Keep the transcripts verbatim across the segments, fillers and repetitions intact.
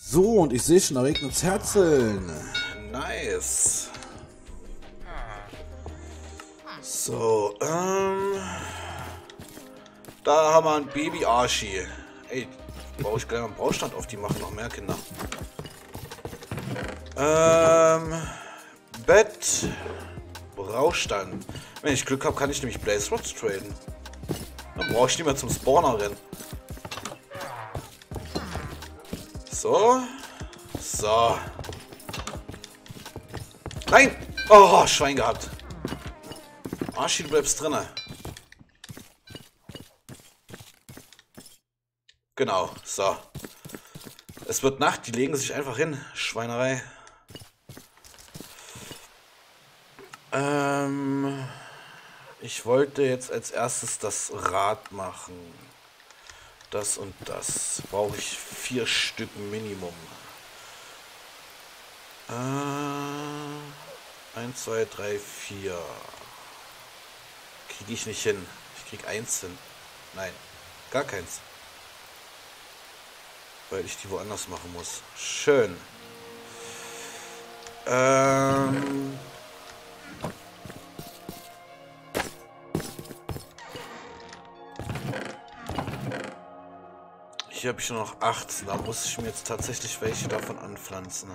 So, und ich sehe schon, da regnet es Herzeln. Nice. So, ähm... da haben wir ein Baby-Arschi. Ey, brauche ich gleich mal einen Baustand auf, die machen noch mehr Kinder. Ähm... Bett... Brauchstand. Wenn ich Glück habe, kann ich nämlich Blaze Rods traden. Dann brauche ich nicht mehr zum Spawner rennen. So. So. Nein! Oh, Schwein gehabt. Arschi, du bleibst drinne. Genau, so. Es wird Nacht, die legen sich einfach hin. Schweinerei. Ähm, ich wollte jetzt als erstes das Rad machen. Das und das. Brauche ich vier Stück Minimum. Äh, eins, zwei, drei, vier. Kriege ich nicht hin. Ich kriege eins hin. Nein, gar keins. Weil ich die woanders machen muss. Schön. Ähm... Hier habe ich nur noch achtzehn, da muss ich mir jetzt tatsächlich welche davon anpflanzen.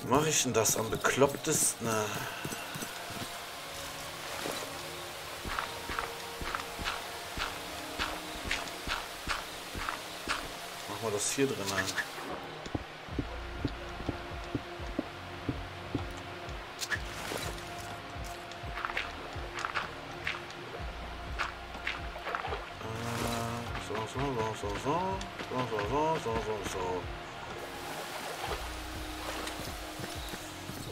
Wie mache ich denn das am beklopptesten? Machen wir das hier drin an.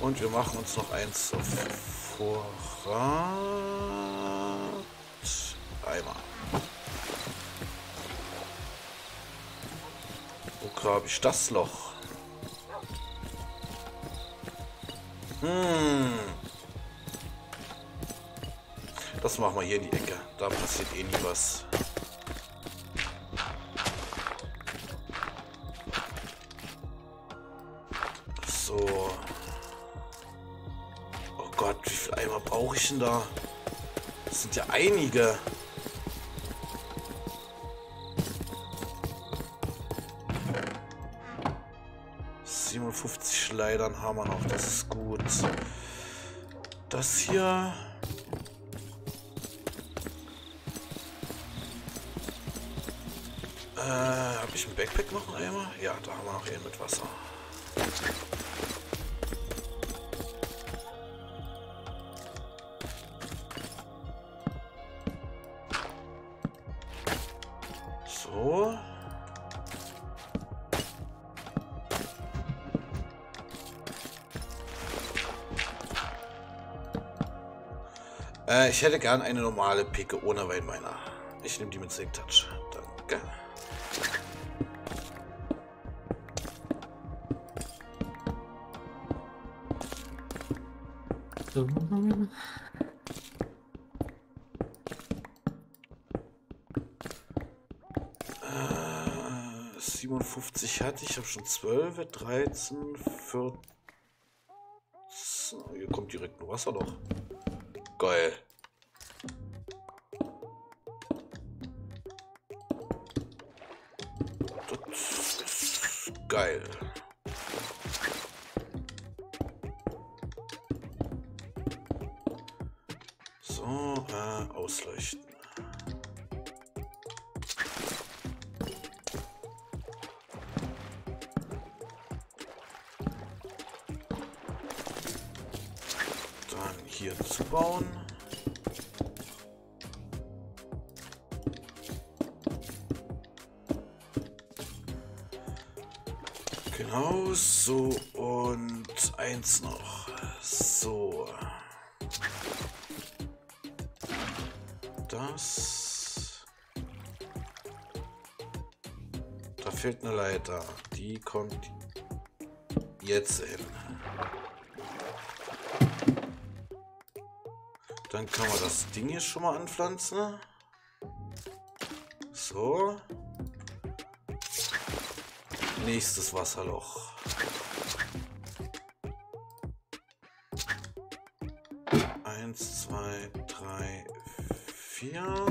Und wir machen uns noch eins auf Vorrat. Eimer. Wo grabe ich das Loch? Hm. Das machen wir hier in die Ecke. Da passiert eh nie was. So. Brauche ich denn da? Das sind ja einige. siebenundfünfzig Leitern haben wir noch, das ist gut. Das hier. Äh, habe ich ein Backpack noch einmal? Ja, da haben wir noch einen mit Wasser. Äh, ich hätte gern eine normale Picke ohne Weinminer. Ich nehme die mit Silk Touch. Danke. So. siebenundfünfzig hatte ich, ich habe schon zwölf, dreizehn, vierzehn. Hier kommt direkt ein Wasserloch. Geil. Das ist geil. So, äh, ausleuchten. Zu bauen. Genau so und eins noch. So. Das. Da fehlt eine Leiter. Die kommt jetzt hin. Dann können wir das Ding hier schon mal anpflanzen. So. Nächstes Wasserloch. Eins, zwei, drei, vier.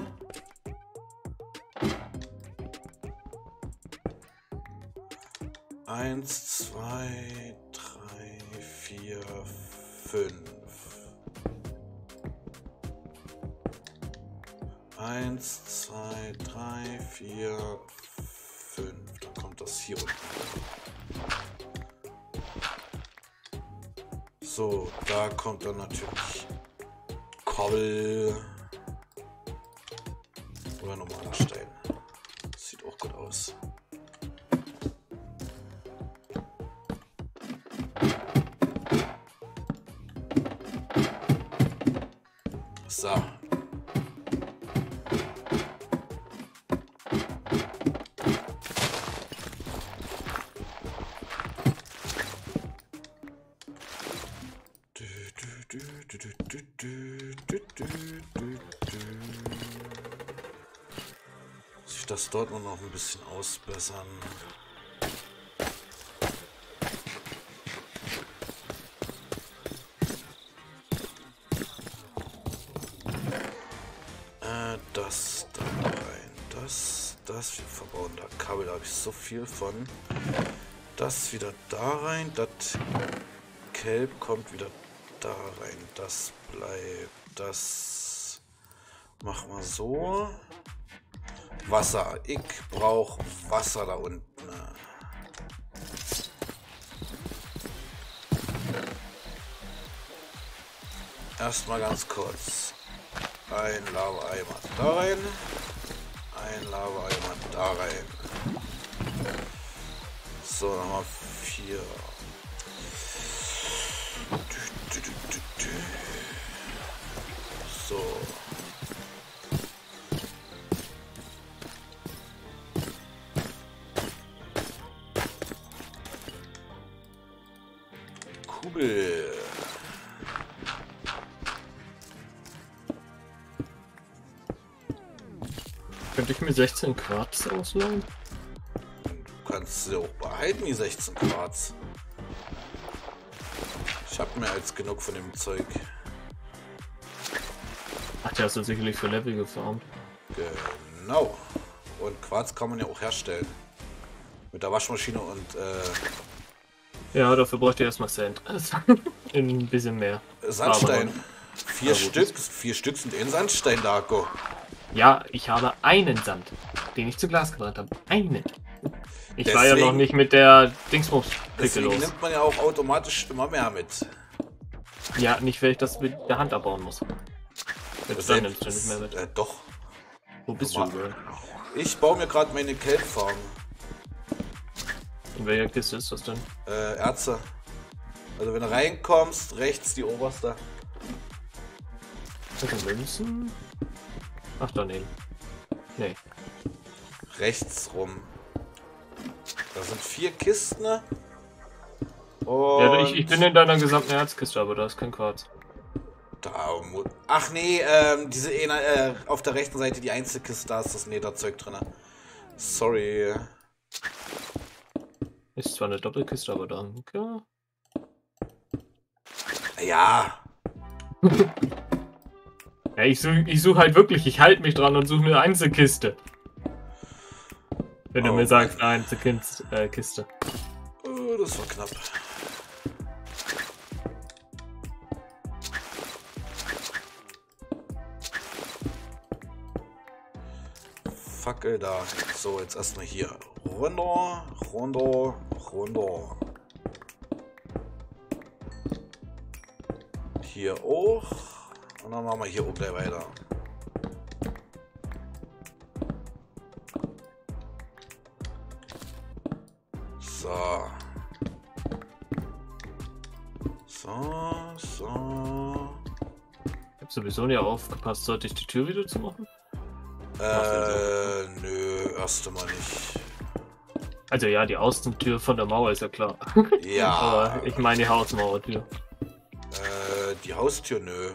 Eins, zwei, drei, vier, fünf. Eins, zwei, drei, vier, fünf. Dann kommt das hier unten. So, da kommt dann natürlich Kobbel. Oder normaler Stein. Das sieht auch gut aus. So. Sich das dort noch ein bisschen ausbessern. Das da rein, das, das, wir verbauen da Kabel, da habe ich so viel von. Das wieder da rein, das Kelp kommt wieder da rein, das bleibt, das machen wir so. Wasser, ich brauche Wasser da unten. Erstmal ganz kurz. Ein Lava-Eimer da rein. Ein Lava-Eimer da rein. So, nochmal vier. So. Kugel. Könnte ich mir sechzehn Quarz ausleihen? Du kannst sie auch behalten, die sechzehn Quarz. Ich habe mehr als genug von dem Zeug. Ach, der hast du sicherlich für Level gefarmt. Genau. Und Quarz kann man ja auch herstellen. Mit der Waschmaschine und äh... ja, dafür bräuchte ich erstmal Sand. Ein bisschen mehr. Sandstein. Vier Stück, vier Stück sind in Sandstein, Darko. Ja, ich habe einen Sand, den ich zu Glas gebrannt habe. Einen. Ich deswegen, war ja noch nicht mit der Dingsbums-Pickel los. Nimmt man ja auch automatisch immer mehr mit. Ja, nicht, weil ich das mit der Hand abbauen muss. Selbst dann nimmst du nicht mehr mit. Äh, doch. Wo bist Normal. du? Ich baue mir gerade meine Kelpfarm. In welcher Kiste ist das denn? Äh, Erze. Also wenn du reinkommst, rechts die oberste. Münzen? Ach, daneben. Nee. Rechts rum. Da sind vier Kisten. Und ja, ich, ich bin in deiner gesamten Erzkiste, aber da ist kein Quarz. Da muss. Ach nee, ähm, diese äh, auf der rechten Seite die Einzelkiste, da ist das Netherzeug drin. Sorry. Ist zwar eine Doppelkiste, aber danke. Ja. Ja, ich suche ich such halt wirklich, ich halte mich dran und suche eine Einzelkiste. Wenn oh, du mir sagst, eine Einzelkiste. Äh, Kiste. Oh, das war knapp. Fackel da. So, jetzt erstmal hier. Runter, runter, runter. Hier hoch. Und dann machen wir hier oben gleich weiter. So. So, so. Ich hab sowieso nicht aufgepasst. Sollte ich die Tür wieder zumachen? Äh, nö, erst einmal nicht. Also ja, die Außentür von der Mauer ist ja klar. Ja. Aber ich meine die Hausmauertür. Äh, die Haustür, nö.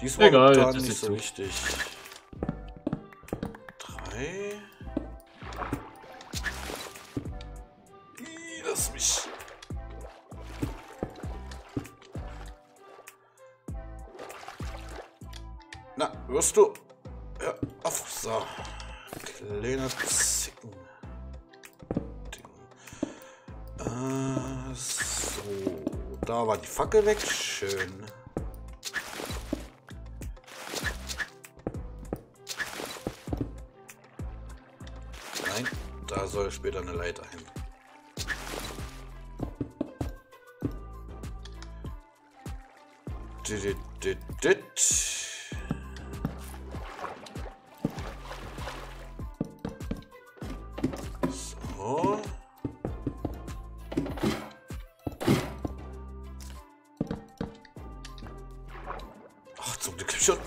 Die ist egal, das nicht ist so wichtig. Drei. Ih, lass mich. Na, wirst du? Ja, auf, so. Kleiner Zicken. Äh, so. Da war die Fackel weg. Schön. Nein, da soll später eine Leiter hin. Dit, dit, dit.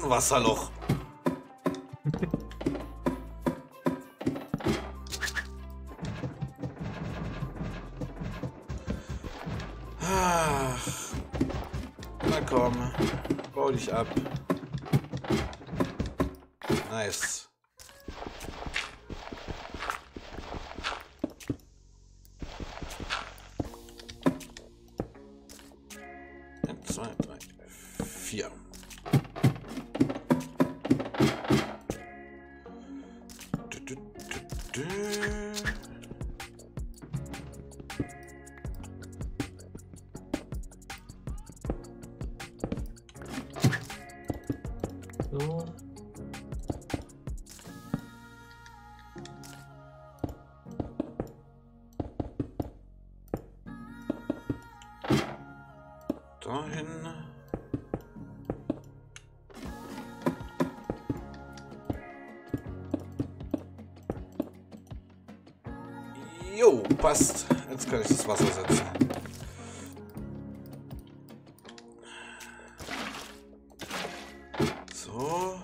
Wasserloch. Ach. Na komm, bau dich ab. Nice. Jo, passt. Jetzt kann ich das Wasser setzen. So,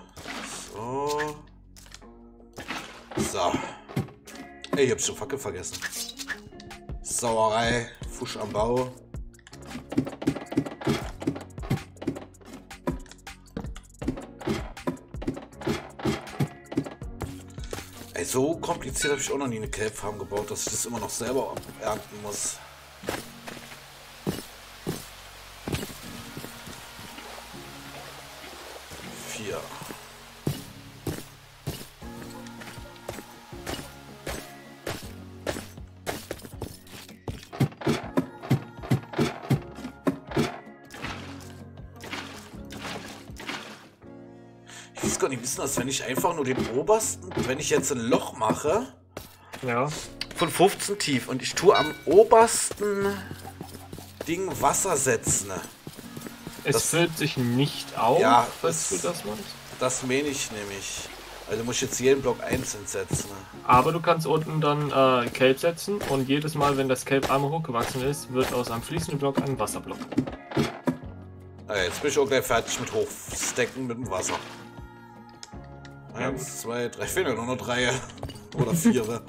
so. So. Ey, ich hab schon Fackel vergessen. Sauerei, Fusch am Bau. So kompliziert habe ich auch noch nie eine Kelpfarm gebaut, dass ich das immer noch selber ernten muss. Vier. Ich will es gar nicht wissen, dass wenn ich einfach nur den obersten, wenn ich jetzt ein Loch mache, ja, von fünfzehn tief und ich tue am obersten Ding Wasser setzen. Es das, füllt sich nicht auf, ja, falls das, du das machst. Das meine ich nämlich. Also muss ich jetzt jeden Block einzeln setzen. Aber du kannst unten dann äh, Kelp setzen und jedes Mal, wenn das Kelp am Ruck gewachsen ist, wird aus einem fließenden Block ein Wasserblock. Okay, jetzt bin ich auch gleich fertig mit Hochstecken mit dem Wasser. Eins, zwei, drei, fehlen ja nur noch drei oder vier.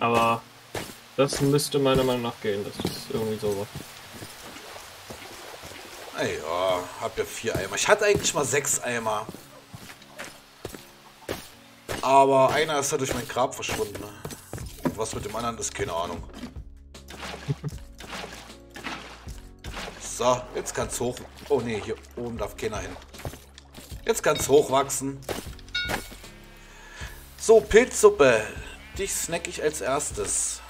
Aber das müsste meiner Meinung nach gehen, das ist irgendwie so. Ey, ja, hab ja vier Eimer. Ich hatte eigentlich mal sechs Eimer. Aber einer ist ja durch mein Grab verschwunden. Und was mit dem anderen ist, keine Ahnung. So, jetzt kann's hoch. Oh ne, hier oben darf keiner hin. Jetzt kann's hochwachsen. So, Pilzsuppe. Dich snack ich als erstes.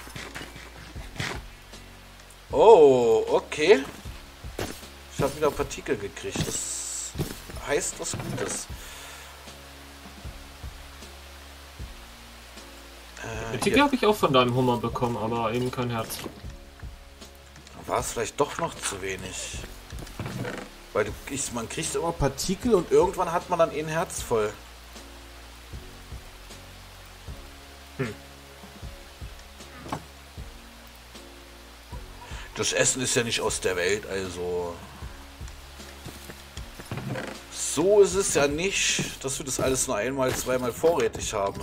Oh, okay. Ich habe wieder Partikel gekriegt. Das heißt was Gutes. Äh, Partikel habe ich auch von deinem Hummer bekommen, aber eben kein Herz. War es vielleicht doch noch zu wenig. Weil du, ich, man kriegt immer Partikel und irgendwann hat man dann eh ein Herz voll. Hm. Das Essen ist ja nicht aus der Welt, also so ist es ja nicht, dass wir das alles nur einmal, zweimal vorrätig haben.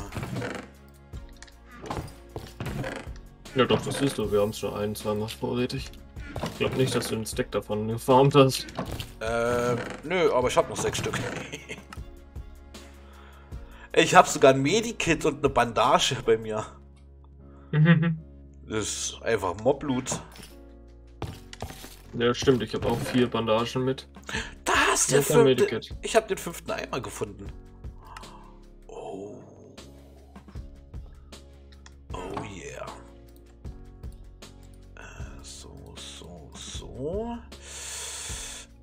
Ja doch, das ist so, wir haben es schon ein, zweimal vorrätig. Ich glaube nicht, dass du einen Stack davon gefarmt hast. Äh, nö, aber ich habe noch sechs Stück. Ich habe sogar ein Medikit und eine Bandage bei mir. Das ist einfach Moblut. Ja, stimmt, ich habe auch vier Bandagen mit. Da ist der fünfte. Ich habe den fünften Eimer gefunden. Oh. Oh yeah. So, so, so.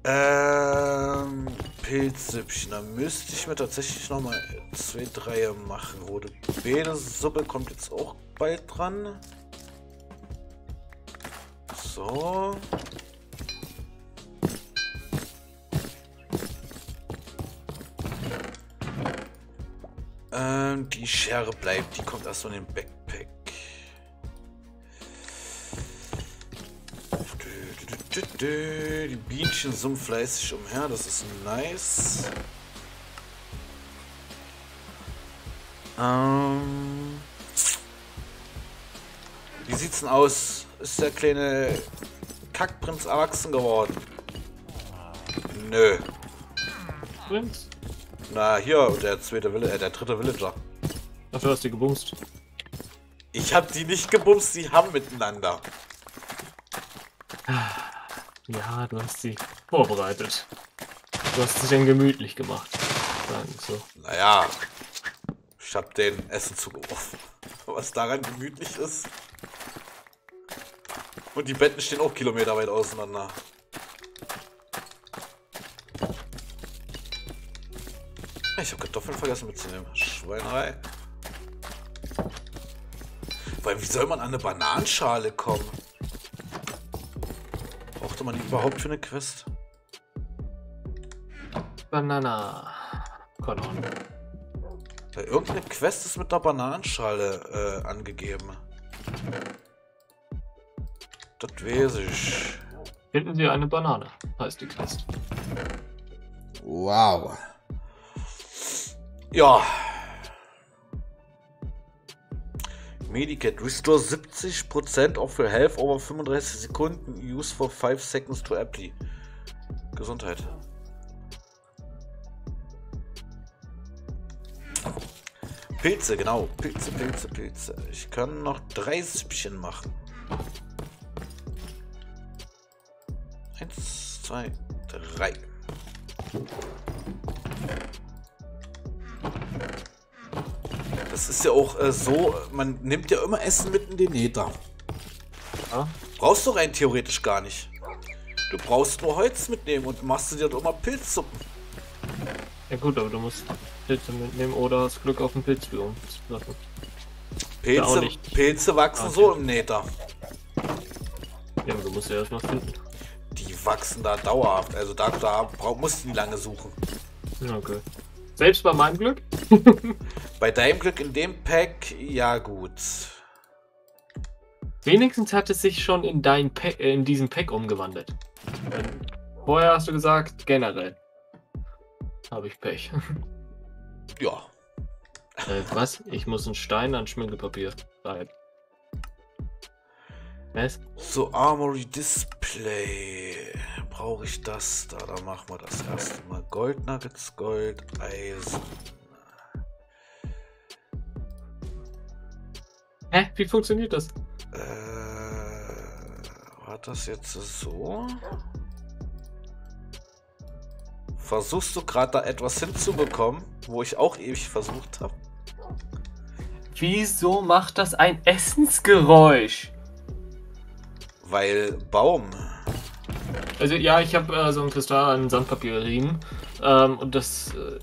Ähm... Pilzsüppchen, da müsste ich mir tatsächlich noch mal zwei, drei machen. Rote Beete-Suppe kommt jetzt auch bald dran. So. Ähm, die Schere bleibt, die kommt erst in den Backpack. Die Bienchen summen fleißig umher, das ist nice. Ähm Wie sieht's denn aus? Ist der kleine Kackprinz erwachsen geworden? Nö. Prinz? Na, hier, der zweite Vill- äh, der dritte Villager. Dafür hast du die gebumst. Ich hab die nicht gebumst, die haben miteinander. Ja, du hast sie vorbereitet. Du hast sie dann gemütlich gemacht. Sagen so. Naja, ich hab den Essen zugeworfen. Was daran gemütlich ist. Und die Betten stehen auch kilometerweit auseinander. Ich hab Kartoffeln vergessen mitzunehmen. Schweinerei. Weil wie soll man an eine Bananenschale kommen? Man überhaupt für eine Quest? Banana. Come on. Ja, irgendeine Quest ist mit einer Bananenschale äh, angegeben. Das weiß ich. Finden Sie eine Banane, heißt die Quest. Wow. Ja. Medikit, Restore siebzig Prozent auch für Health over fünfunddreißig Sekunden, Use for five seconds to apply. Gesundheit. Pilze, genau. Pilze, Pilze, Pilze. Ich kann noch drei Süppchen machen. Eins, zwei, drei. Das ist ja auch äh, so, man nimmt ja immer Essen mit in den Nether. Ja. Brauchst du rein theoretisch gar nicht. Du brauchst nur Holz mitnehmen und machst du dir doch immer Pilzsuppen. Ja gut, aber du musst Pilze mitnehmen oder hast Glück auf den Pilzbiom. Pilze, Pilze wachsen ah, so im Nether. Ja, aber du musst ja erstmal finden. Die wachsen da dauerhaft, also da, da musst du die lange suchen. Ja, okay. Selbst bei meinem Glück? Bei deinem Glück in dem Pack, ja gut. Wenigstens hat es sich schon in dein Pack, äh, in diesem Pack umgewandelt. Vorher hast du gesagt, generell habe ich Pech. Ja. Äh, was? Ich muss einen Stein an Schmirgelpapier rein. Was? So, Armory Display. Brauche ich das? Da, da machen wir das erste Mal. Gold Nuggets, Gold, Eisen. Hä? Wie funktioniert das? Äh, war das jetzt so? Versuchst du gerade da etwas hinzubekommen, wo ich auch ewig versucht habe? Wieso macht das ein Essensgeräusch? Weil Baum. Also ja, ich habe äh, so einen Kristall an Sandpapierriemen ähm, und das... Äh,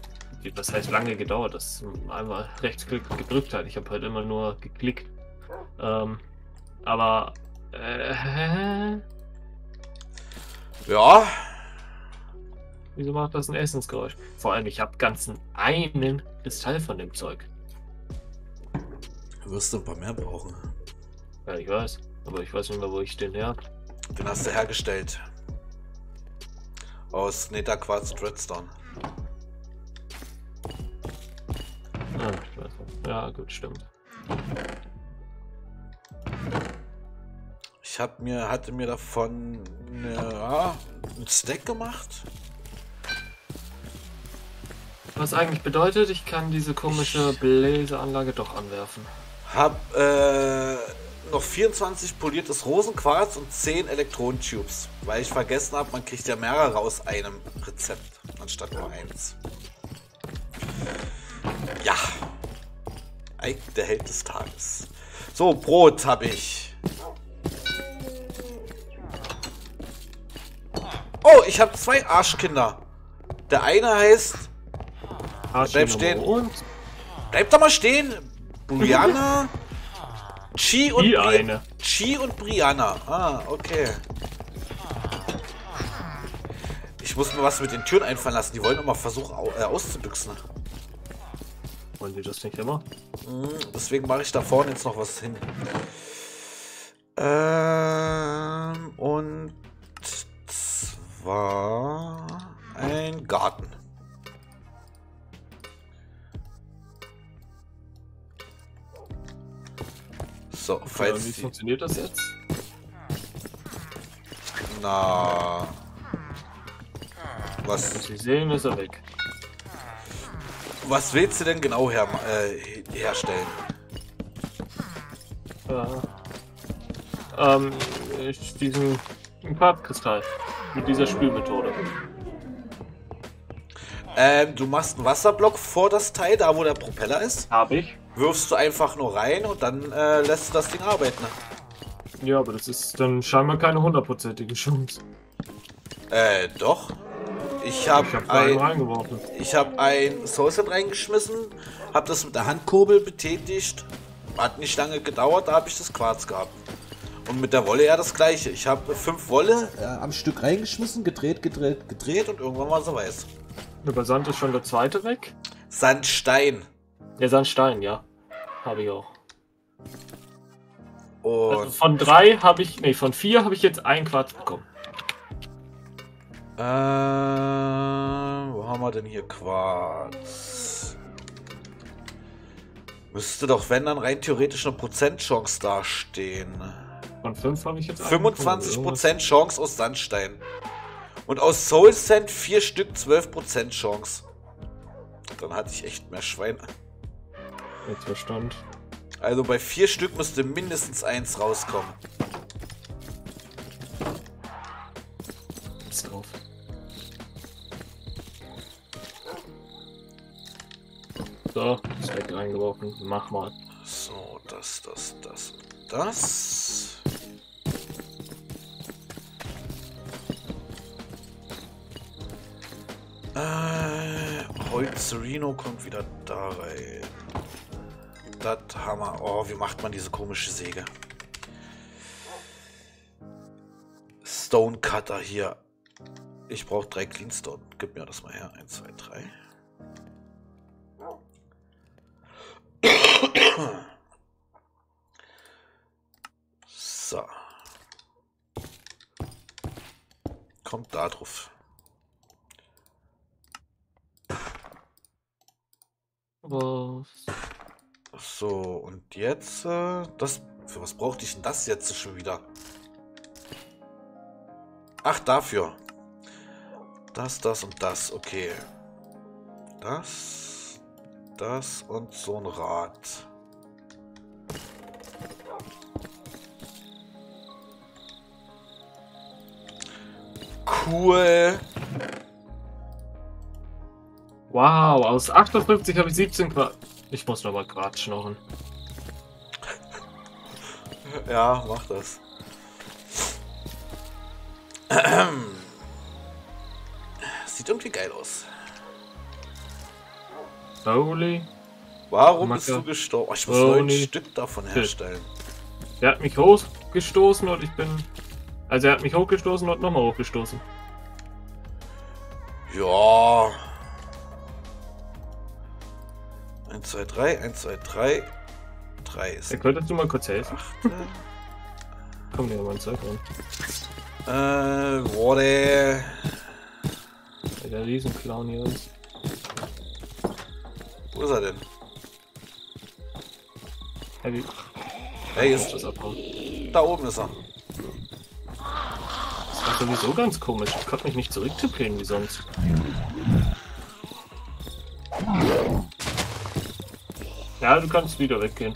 das heißt lange gedauert, dass einmal Rechtsklick gedrückt hat. Ich habe halt immer nur geklickt. Ähm, aber... Äh, ja. Wieso macht das ein Essensgeräusch? Vor allem, ich habe ganzen einen Kristall von dem Zeug. Du wirst ein paar mehr brauchen. Ja, ich weiß. Aber ich weiß nicht mehr, wo ich den her habe. Den hast du hergestellt. Aus Nether, Quarz und Redstone. Ah, ich weiß nicht. Ja, gut, stimmt. Ich Ich hab mir, hatte mir davon eine, ja, einen Stack gemacht. Was eigentlich bedeutet, ich kann diese komische Bläseanlage doch anwerfen. Hab äh, noch vierundzwanzig poliertes Rosenquarz und zehn Elektronentubes, weil ich vergessen habe, man kriegt ja mehrere aus einem Rezept, anstatt nur eins. Ja, der Held des Tages. So, Brot habe ich. Oh, ich habe zwei Arschkinder. Der eine heißt... Bleib stehen. Und? Bleib doch mal stehen. Brianna. Chi und Brianna. Chi und Brianna. Ah, okay. Ich muss mir was mit den Türen einfallen lassen. Die wollen immer versuchen auszubüchsen. Wollen die das nicht immer? Deswegen mache ich da vorne jetzt noch was hin. Ähm, und zwar ein Garten. So, falls wie funktioniert das jetzt? Na. Was? Was wir sehen, ist er weg. Was willst du denn genau her, äh, herstellen? Äh, ähm, ich diesen Farbkristall. Mit dieser Spülmethode. Ähm, du machst einen Wasserblock vor das Teil, da wo der Propeller ist. Hab ich. Wirfst du einfach nur rein und dann äh, lässt du das Ding arbeiten. Ja, aber das ist dann scheinbar keine hundertprozentige Chance. Äh, doch. Ich habe ein, ich habe ein Soul Sand reingeschmissen, habe das mit der Handkurbel betätigt. Hat nicht lange gedauert, da habe ich das Quarz gehabt. Und mit der Wolle ja das gleiche. Ich habe fünf Wolle äh, am Stück reingeschmissen, gedreht, gedreht, gedreht und irgendwann war es weiß. Über Sand ist schon der zweite weg. Sandstein. Ja, Sandstein, ja. Habe ich auch. Und also von drei habe ich, nee, von vier habe ich jetzt ein Quarz bekommen. Äh, wo haben wir denn hier Quarz? Müsste doch, wenn dann rein theoretisch eine Prozentchance dastehen. Von fünf habe ich jetzt fünfundzwanzig Prozent Chance aus Sandstein. Und aus Soul Sand vier Stück zwölf Prozent Chance. Dann hatte ich echt mehr Schwein. Jetzt verstand. Also bei vier Stück müsste mindestens eins rauskommen. Ist drauf. So, Stack reingeworfen. Mach mal. So, das, das, das, das. Äh, Holzrino kommt wieder da rein. Das Hammer. Oh, wie macht man diese komische Säge? Stonecutter hier. Ich brauche drei Cleanstone. Gib mir das mal her. eins, zwei, drei. So. Kommt da drauf. Was? So, und jetzt, äh, das, für was brauchte ich denn das jetzt schon wieder? Ach, dafür. Das, das und das, okay. Das, das und so ein Rad. Cool. Wow, aus achtundfünfzig habe ich siebzehn Quatsch. Ich muss nochmal Quatsch schnorren. Ja, mach das. Sieht irgendwie geil aus. Holy. Warum bist du gestorben? Oh, ich muss neun Stück davon herstellen. Er hat mich hochgestoßen und ich bin... Also er hat mich hochgestoßen und nochmal hochgestoßen. Ja. eins, zwei, drei, eins, zwei, drei. drei ist... Ja, könntest du mal kurz helfen? Komm, nehmen wir mal ein Zeug rein. Äh, wurde. Weil der Riesenclown hier ist. Wo ist er denn? Hey, wie... hey, ist... Da oben ist er. sowieso ganz komisch. Ich kann mich nicht zurücktippeln wie sonst. Ja, du kannst wieder weggehen.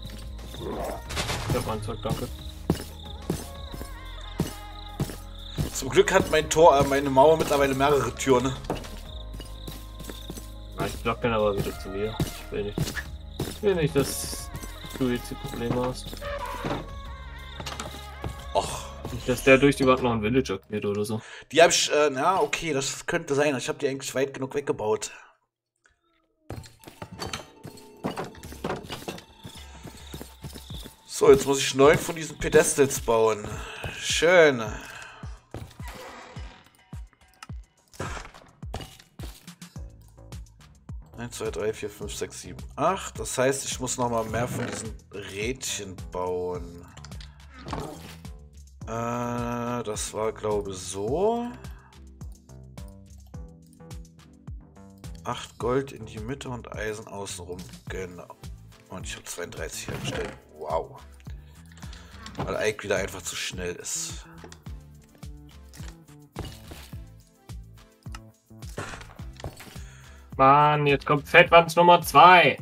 Ich hab meinen Zeug, danke. Zum Glück hat mein Tor, äh, meine Mauer mittlerweile mehrere Türen. Ne? Na, ich block den aber wieder zu mir. Ich will nicht. Ich will nicht, dass du jetzt die Probleme hast. Och. Nicht, dass der durch die Wand noch ein Villager geht oder so. Die hab ich, äh, na, okay, das könnte sein. Ich hab die eigentlich weit genug weggebaut. So, jetzt muss ich neun von diesen Pedestals bauen. Schön. eins, zwei, drei, vier, fünf, sechs, sieben, acht. Das heißt, ich muss nochmal mehr von diesen Rädchen bauen. Äh, das war, glaube ich, so. acht Gold in die Mitte und Eisen außenrum. Genau. Und ich habe zweiunddreißig hergestellt. Wow. Weil Ike wieder einfach zu schnell ist. Mann, jetzt kommt Fettwanz Nummer zwei.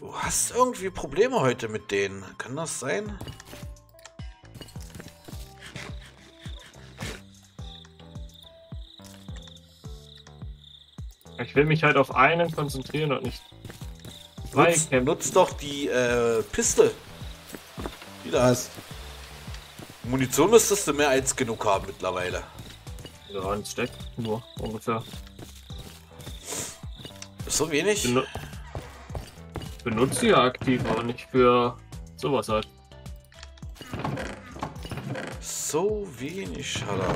Du hast irgendwie Probleme heute mit denen. Kann das sein? Ich will mich halt auf einen konzentrieren und nicht zwei nutz, kämpfen. Nutz doch die äh, Pistole, die du hast. Munition müsstest du mehr als genug haben mittlerweile. Ja, ein Stack nur ungefähr. Ist so wenig? Benu Benutzt sie ja aktiv, aber nicht für sowas halt. So wenig, Schala.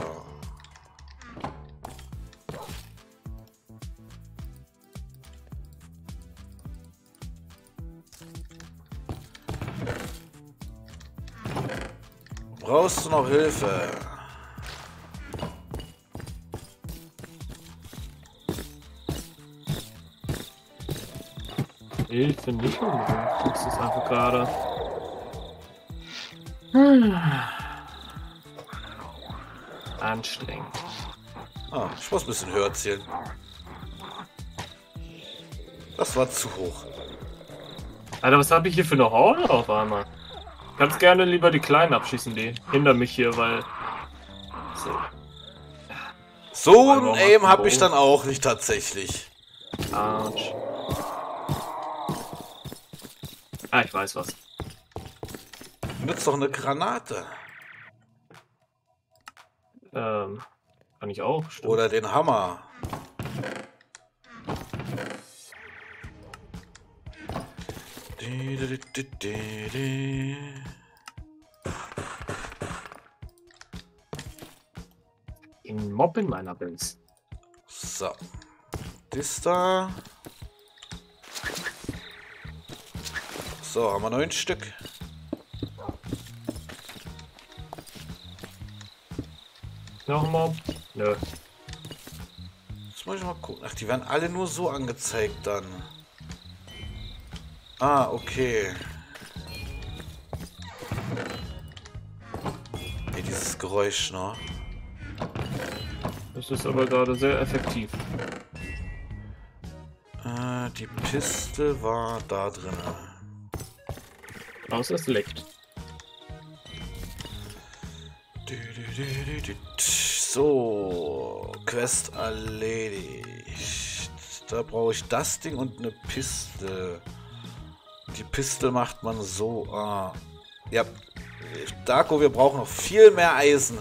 Brauchst du noch Hilfe? Hilfe nicht unbedingt, du kriegst es einfach gerade. Hm. Anstrengend. Ah, ich muss ein bisschen höher zielen. Das war zu hoch. Alter, was habe ich hier für eine Horde auf einmal? Kannst gerne lieber die Kleinen abschießen, die hindern mich hier, weil... So, so ein Aim habe ich dann auch nicht tatsächlich. Arsch. Ah, ich weiß was. Nützt doch eine Granate. Ähm, kann ich auch. Stimmt. Oder den Hammer. Den Mob in meiner Base. So. Das da. So, haben wir neun Stück. Nochmal? Nö. Jetzt muss ich mal gucken. Ach, die werden alle nur so angezeigt dann. Ah, okay. Ey, dieses Geräusch, ne? Das ist aber gerade sehr effektiv. Äh, die Piste war da drin. Außer es leckt. So, Quest erledigt. Da brauche ich das Ding und eine Piste. Die Piste macht man so. Ah. Ja, Darko, wir brauchen noch viel mehr Eisen.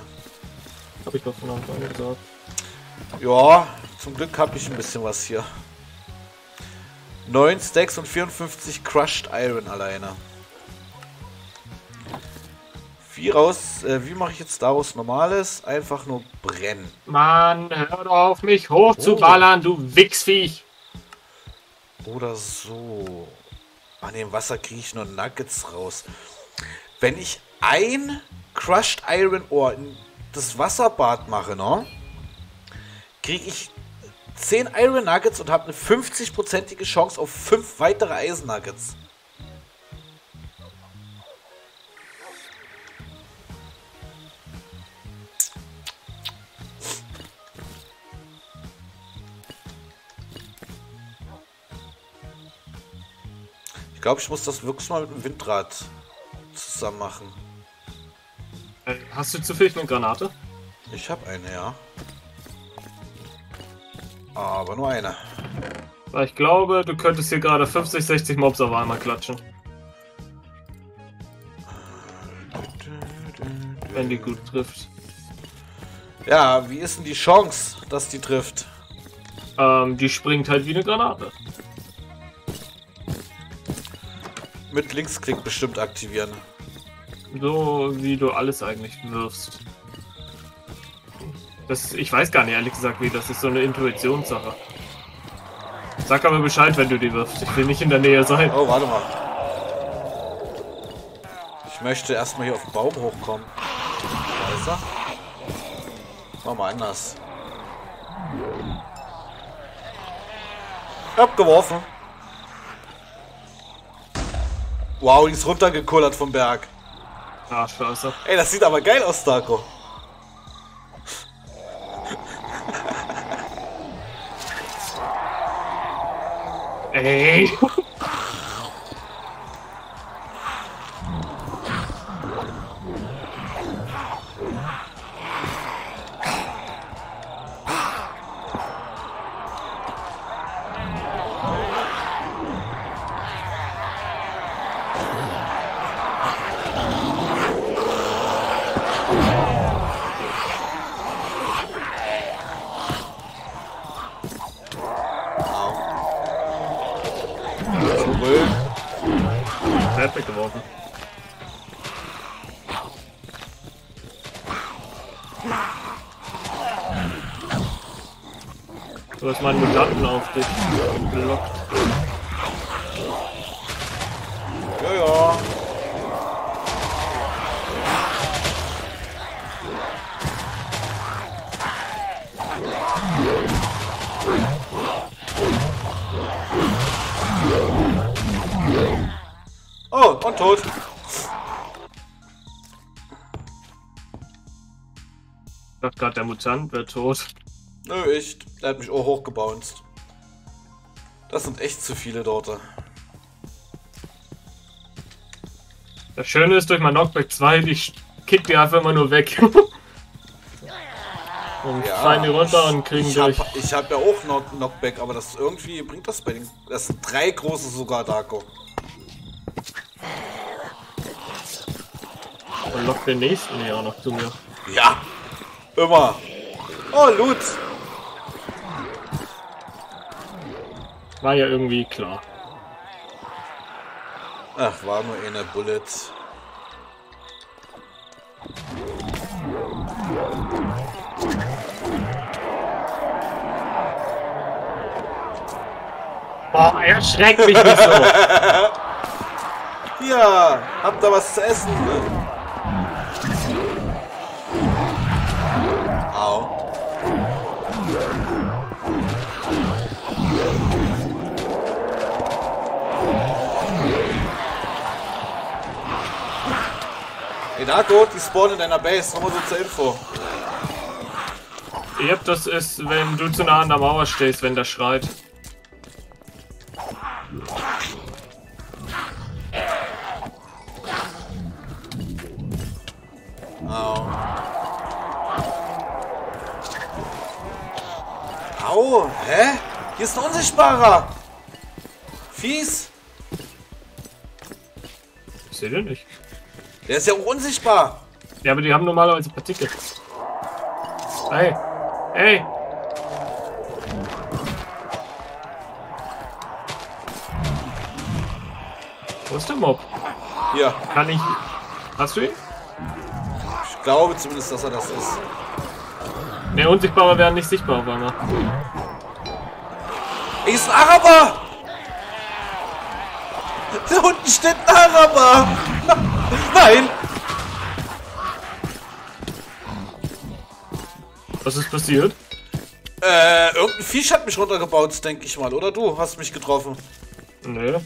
Hab ich doch von Anfang an gesagt. Ja, zum Glück habe ich ein bisschen was hier. neun Stacks und vierundfünfzig Crushed Iron alleine. Wie raus, äh, wie mache ich jetzt daraus normales? Einfach nur brennen. Mann, hör doch auf mich hochzuballern, oh. Du Wichsviech! Oder so. An dem Wasser kriege ich nur Nuggets raus. Wenn ich ein Crushed Iron Ore in das Wasserbad mache, ne, kriege ich zehn Iron Nuggets und habe eine fünfzig prozentige Chance auf fünf weitere Eisen Nuggets. glaube, ich muss das wirklich mal mit dem Windrad zusammen machen. Hast du zufällig eine Granate? Ich habe eine, ja. Aber nur eine. Ich glaube, du könntest hier gerade fünfzig, sechzig Mobs auf einmal klatschen. Wenn die gut trifft. Ja, wie ist denn die Chance, dass die trifft? Ähm, die springt halt wie eine Granate. Mit Linksklick bestimmt aktivieren. So wie du alles eigentlich wirfst. Das, ich weiß gar nicht ehrlich gesagt wie, das ist so eine Intuitionssache. Sag aber Bescheid, wenn du die wirfst. Ich will nicht in der Nähe sein. Oh, warte mal. Ich möchte erstmal hier auf den Baum hochkommen. Da ist er. Machen wir anders. Ich hab geworfen. Wow, die ist runtergekullert vom Berg. Ah, scheiße. Ey, das sieht aber geil aus, Darko. Ey. Geworfen. Du hast meinen Mutanten auf dich gelockt. Ja, ja. Oh, und tot. Ich dachte gerade, der Mutant wäre tot. Nö, ich. Der hat mich auch hochgebounced. Das sind echt zu viele dort. Das Schöne ist, durch mein Knockback zwei, ich kick die einfach immer nur weg. Und ja, fallen die runter und kriegen ich durch. Hab, ich habe ja auch Knock Knockback, aber das irgendwie bringt das bei den... Das sind drei große sogar, Darko. Und lockt den nächsten hier auch noch zu mir. Ja, immer. Oh, Loot. War ja irgendwie klar. Ach, war nur eine Bullet. Boah, erschreckt mich nicht so. Ja, habt da was zu essen? Ne? Darko, die spawnen in deiner Base, nochmal so zur Info. Yep, das ist, wenn du zu nah an der Mauer stehst, wenn der schreit. Au. Au, hä? Hier ist ein Unsichtbarer! Fies! Ich seh den nicht. Der ist ja auch unsichtbar. Ja, aber die haben normalerweise Partikel. Hey. Hey. Wo ist der Mob? Hier. Kann ich... Hast du ihn? Ich glaube zumindest, dass er das ist. Ne, Unsichtbare werden nicht sichtbar auf einmal. Ich ist ein Araber! Da unten steht ein Araber! Nein! Was ist passiert? Äh, irgendein Viech hat mich runtergebounced, denke ich mal. Oder du hast mich getroffen. Nö. Nee.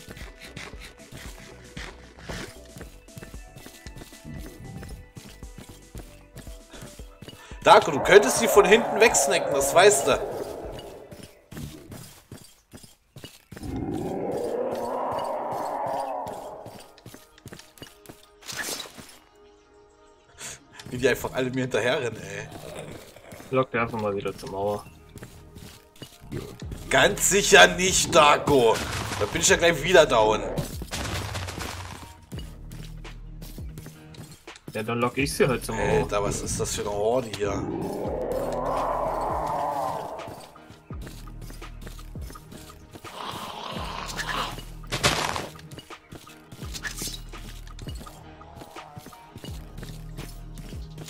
Darko, du könntest sie von hinten wegsnacken, das weißt du. Wie die einfach alle mir hinterherrennen, ey. Lockt einfach mal wieder zur Mauer. Ganz sicher nicht, Darko. Da bin ich ja gleich wieder down. Ja, dann lock ich sie halt zur Mauer. Alter, was ist das für eine Horde hier?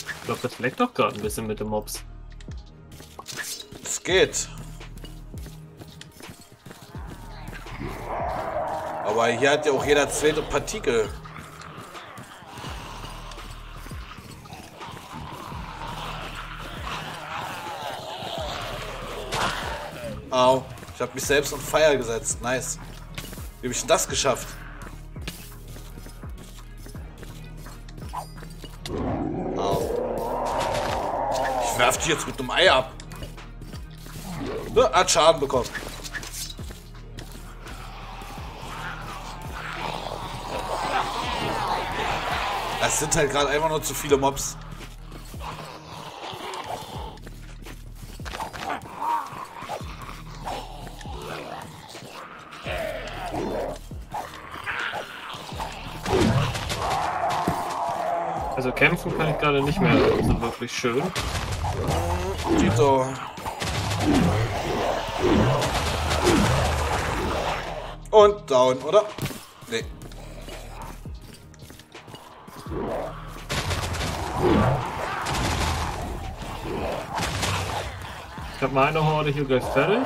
Ich glaube, das leckt doch gerade ein bisschen mit dem Mobs. Es geht. Aber hier hat ja auch jeder zweite Partikel. Au, ich habe mich selbst on fire gesetzt. Nice. Wie habe ich denn das geschafft? Au. Ich werf dich jetzt mit einem Ei ab. Ne, hat Schaden bekommen. Das sind halt gerade einfach nur zu viele Mobs. Also kämpfen kann ich gerade nicht mehr so wirklich schön. Tito. Und down, oder? Nee. Ich hab meine Horde hier gleich fertig.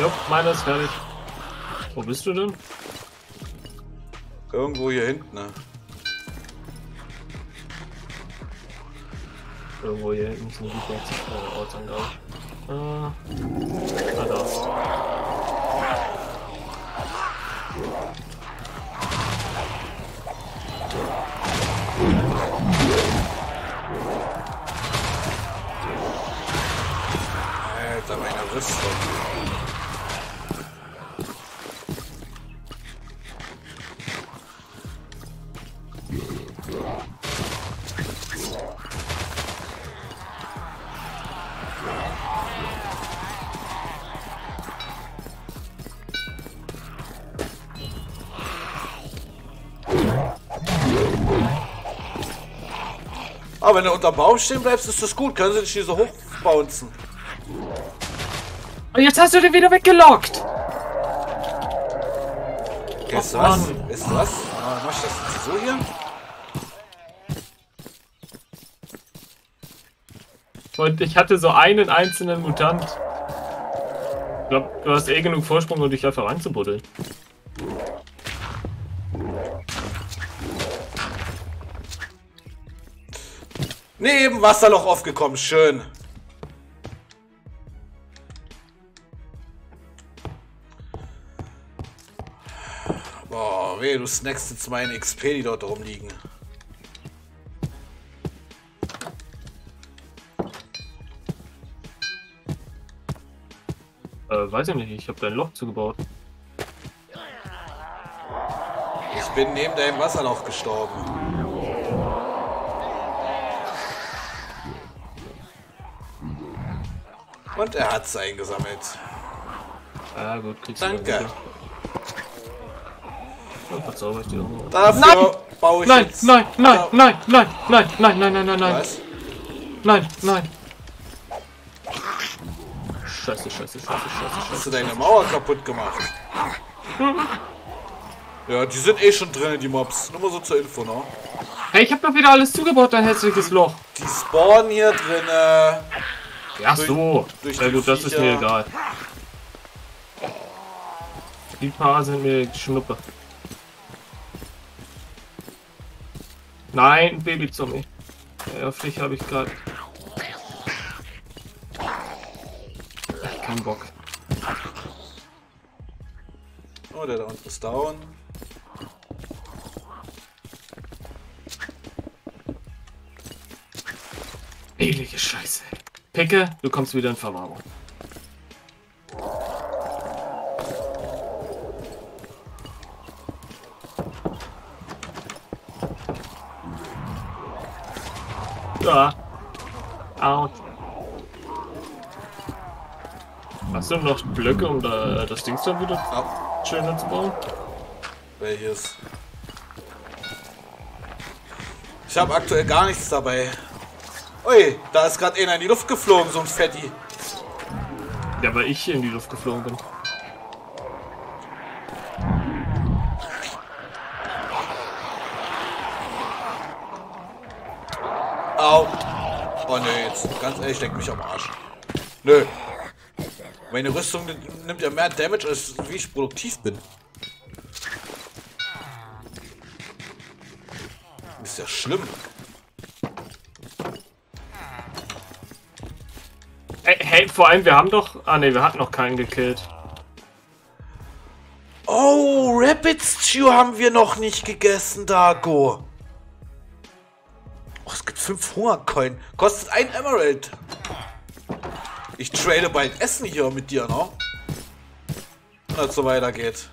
Jo, meine ist fertig. Wo bist du denn? Irgendwo hier hinten, ne? Irgendwo hier hinten ist eine gute Ortsangabe. Ah, ah, da. Alter, meine Rüstung. Aber wenn du unter Baum stehen bleibst, ist das gut. Können sie dich hier so hochbouncen. Und jetzt hast du den wieder weggelockt. Ist oh, was? Mann. Ist was? Ah, mach ich das so hier? Und ich hatte so einen einzelnen Mutant. Ich glaube, du hast eh genug Vorsprung, um dich einfach reinzubuddeln. Neben Wasserloch aufgekommen, schön. Boah, weh, du snackst jetzt meine X P, die dort rumliegen. Äh, weiß ich nicht, ich habe dein Loch zugebaut. Ich bin neben deinem Wasserloch gestorben. Und er hat's eingesammelt. Ah gut, kriegst du. Danke. Dafür baue ich jetzt. Nein, nein, nein, nein, nein, nein, nein, nein, nein, nein. Was? Nein, nein. Scheiße, scheiße, scheiße, scheiße. Hast du deine Mauer kaputt gemacht? Ja, die sind eh schon drin, die Mobs. Nur mal so zur Info, ne? Hey, ich hab doch wieder alles zugebaut, dein hässliches Loch. Die spawnen hier drinne. Ja, durch, so. Durch ja gut, das Viecher. Ist mir egal. Die paar sind mir Schnuppe. Nein, Babyzombie. Ja, auf dich habe ich gerade. Kein Bock. Oh, der da unten ist down. Ewige Scheiße. Picke, du kommst wieder in Verwahrung. Ah. Au. Hast du noch Blöcke, um da, das Ding dann wieder ja. schön anzubauen? Welches? Ich habe aktuell gar nichts dabei. Ui, da ist gerade einer in die Luft geflogen, so ein Fetti. Ja, weil ich hier in die Luft geflogen bin. Au. Oh ne, jetzt ganz ehrlich, leck mich am Arsch. Nö. Meine Rüstung nimmt ja mehr Damage, als wie ich produktiv bin. Ist ja schlimm. Hey, hey, vor allem, wir haben doch... Ah ne, wir hatten noch keinen gekillt. Oh, Rabbit Stew haben wir noch nicht gegessen, Darko. Oh, es gibt fünf Hunger-Coin. Kostet ein Emerald. Ich trade bald Essen hier mit dir, ne? Wenn es so weitergeht.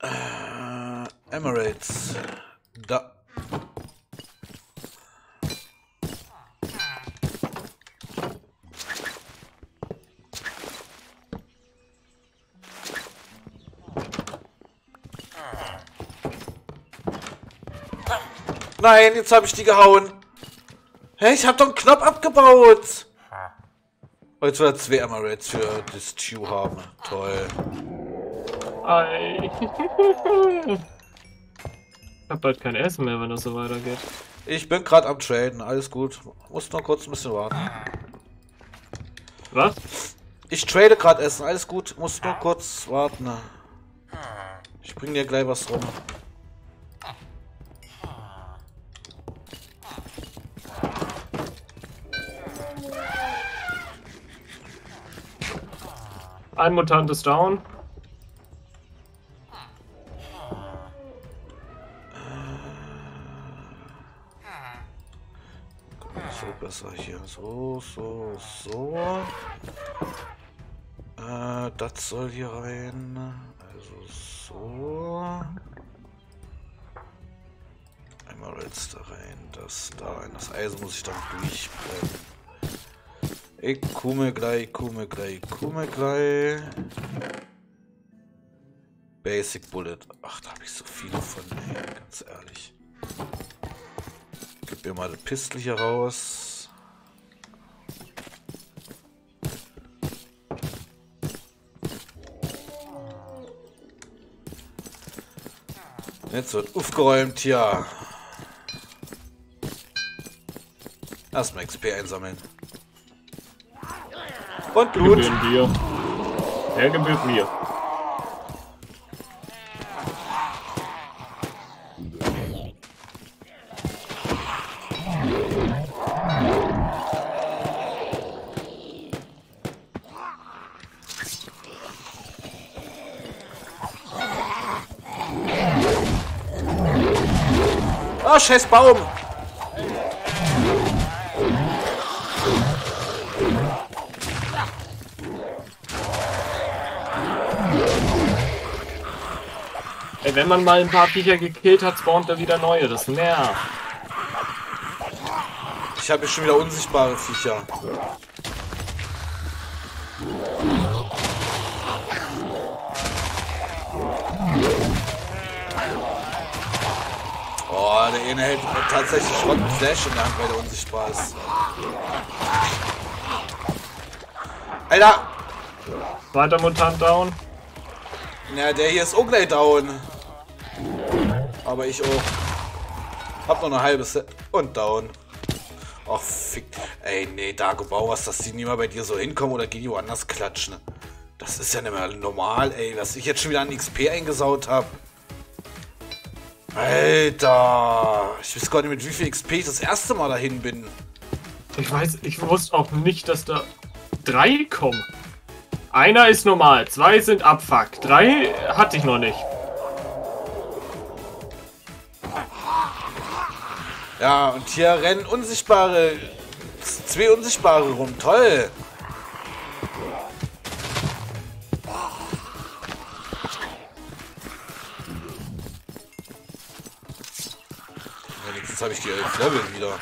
Äh, Emirates. Da. Nein, jetzt habe ich die gehauen. Hä, ich habe doch einen Knopf abgebaut. Und jetzt wird zwei Emeralds für das Stew haben. Toll. Ich hab bald kein Essen mehr, wenn das so weitergeht. Ich bin gerade am Traden, alles gut. Muss noch kurz ein bisschen warten. Was? Ich trade gerade Essen, alles gut. Muss nur kurz warten. Ich bring dir gleich was rum. Ein Mutant ist down. So besser hier. So, so, so. Äh, das soll hier rein. Also so. Einmal jetzt da rein. Das da rein. Das Eisen muss ich dann durchbrennen. Ich komme gleich, komme gleich, komme gleich. Basic Bullet. Ach, da habe ich so viele von, ey, ganz ehrlich. Gib mir mal das Pistol hier raus. Jetzt wird aufgeräumt hier. Erstmal X P einsammeln. Und Blut. Er gebührt dir. Er gebührt mir. Oh, scheiß Baum. Wenn man mal ein paar Viecher gekillt hat, spawnt da wieder neue. Das nervt. Ich habe schon wieder unsichtbare Viecher. Oh, der eine hält tatsächlich schon einen Flash in der Hand, weil der unsichtbar ist. Alter! Weiter Mutant down. Na, der hier ist auch gleich down. Aber ich auch. Hab noch eine halbe Set. Und down. Ach, fick. Ey, nee, Darko, bau was, dass die nicht mal bei dir so hinkommen oder gehen die woanders klatschen. Das ist ja nicht mehr normal, ey. Was ich jetzt schon wieder an X P eingesaut habe. Alter. Ich weiß gar nicht, mit wie viel X P ich das erste Mal dahin bin. Ich weiß, ich wusste auch nicht, dass da drei kommen. Einer ist normal, zwei sind Abfuck, drei hatte ich noch nicht. Ja, und hier rennen unsichtbare, zwei unsichtbare rum, toll. Jetzt habe ich die elf Level wieder.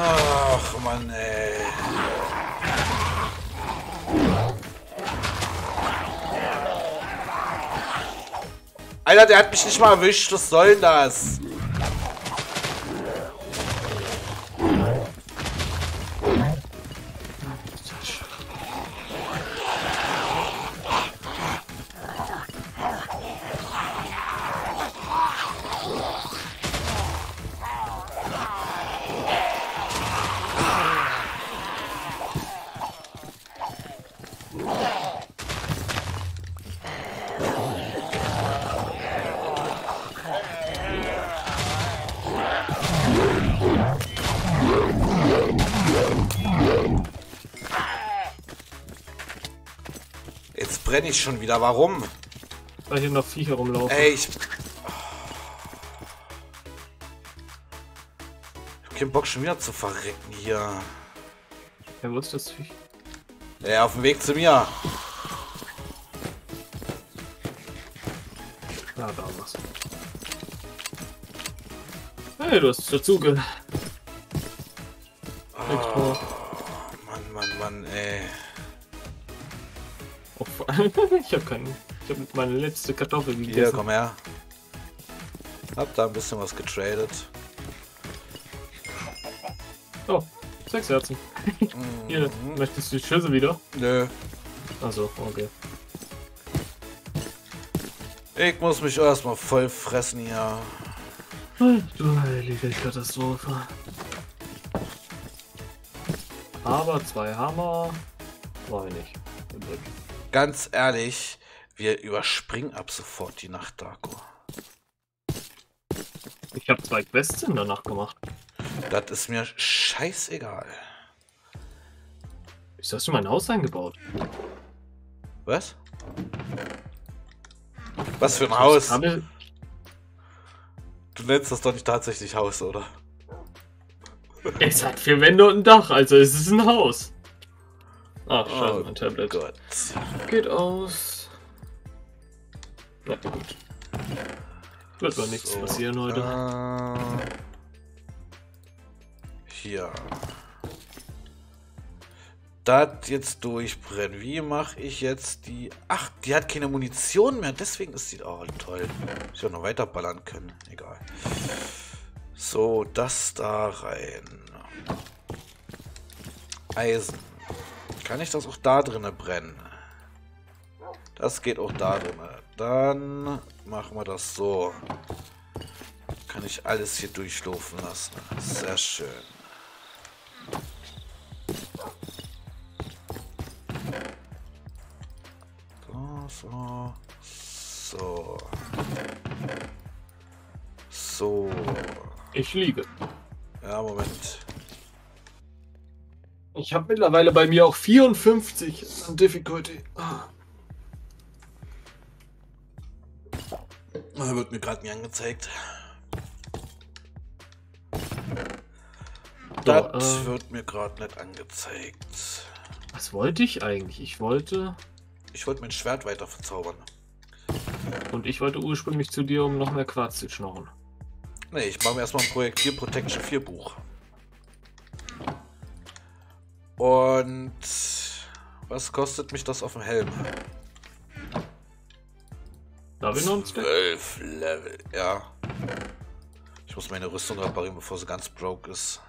Ach Mann, ey. Alter, der hat mich nicht mal erwischt. Was soll denn das? Brenne ich schon wieder, warum? Weil hier noch Viecher rumlaufen. Ey, ich... ich hab keinen Bock schon wieder zu verrecken hier. Ja, wo ist das Viech? Ja, auf dem Weg zu mir. Na, da war's. Hey, du hast dazugehört. Oh, Mann, Mann, Mann, ey. Ich habe keine. Ich habe meine letzte Kartoffel gegessen. Hier, komm her. Hab da ein bisschen was getradet. Oh, sechs Herzen. Mm-hmm. Hier, möchtest du die Schüsse wieder? Nö. Also, okay. Ich muss mich erstmal voll fressen hier. Du heilige Katastrophe. Aber zwei Hammer brauche ich nicht. Ganz ehrlich, wir überspringen ab sofort die Nacht, Darko. Ich habe zwei Quests danach gemacht. Das ist mir scheißegal. Wieso hast du mein Haus eingebaut? Was? Was für ein Haus? Du nennst das doch nicht tatsächlich Haus, oder? Es hat vier Wände und ein Dach, also ist es ein Haus. Ach, scheiße, mein Tablet. Gott. Geht aus. Na ja, gut. Wird mal so, nichts passieren heute. Äh, hier. Das jetzt durchbrennen. Wie mache ich jetzt die... Ach, die hat keine Munition mehr. Deswegen ist die... Oh, toll. Ich hätte noch weiter ballern können. Egal. So, das da rein. Eisen. Kann ich das auch da drinnen brennen? Das geht auch da drinnen. Dann machen wir das so. Kann ich alles hier durchlaufen lassen. Sehr schön. So, so. So. So. Ich liege. Ja, Moment. Ich habe mittlerweile bei mir auch vierundfünfzig an Difficulty. Da wird mir gerade nie angezeigt. So, das äh, wird mir gerade nicht angezeigt. Was wollte ich eigentlich? Ich wollte... Ich wollte mein Schwert weiter verzaubern. Und ich wollte ursprünglich zu dir, um noch mehr Quarz zu schnorren. Nee, ich mache mir erstmal ein Projektil Protection vier Buch. Und was kostet mich das auf dem Helm? Da bin ich noch zwölf Level, ja. Ich muss meine Rüstung reparieren, bevor sie ganz broke ist.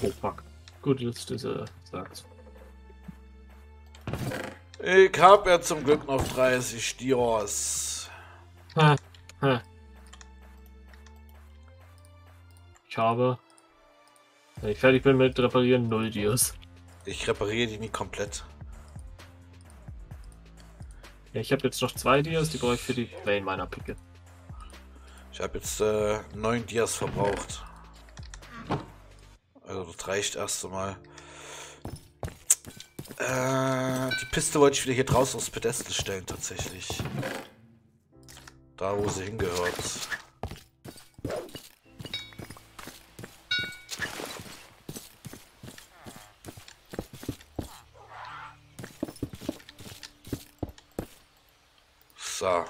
Oh fuck. Gut, jetzt ist er, sagt's. Ich hab ja zum Glück noch dreißig Dios. Ha, ha. Ich habe, wenn ich fertig bin mit reparieren, null Dios. Ich repariere die nie komplett. Ja, ich habe jetzt noch zwei Dias, die brauche ich für die Wellen meiner Picke. Ich habe jetzt äh, neun Dias verbraucht. Also das reicht erst einmal. Äh, die Piste wollte ich wieder hier draußen aufs Pedestal stellen, tatsächlich. Da, wo sie hingehört. So.